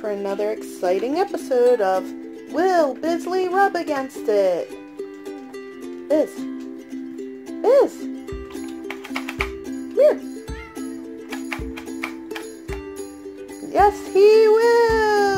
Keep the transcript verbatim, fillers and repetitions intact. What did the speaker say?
for another exciting episode of Will Bisley Rub Against It? Biz. Biz. Here. Yes, he will.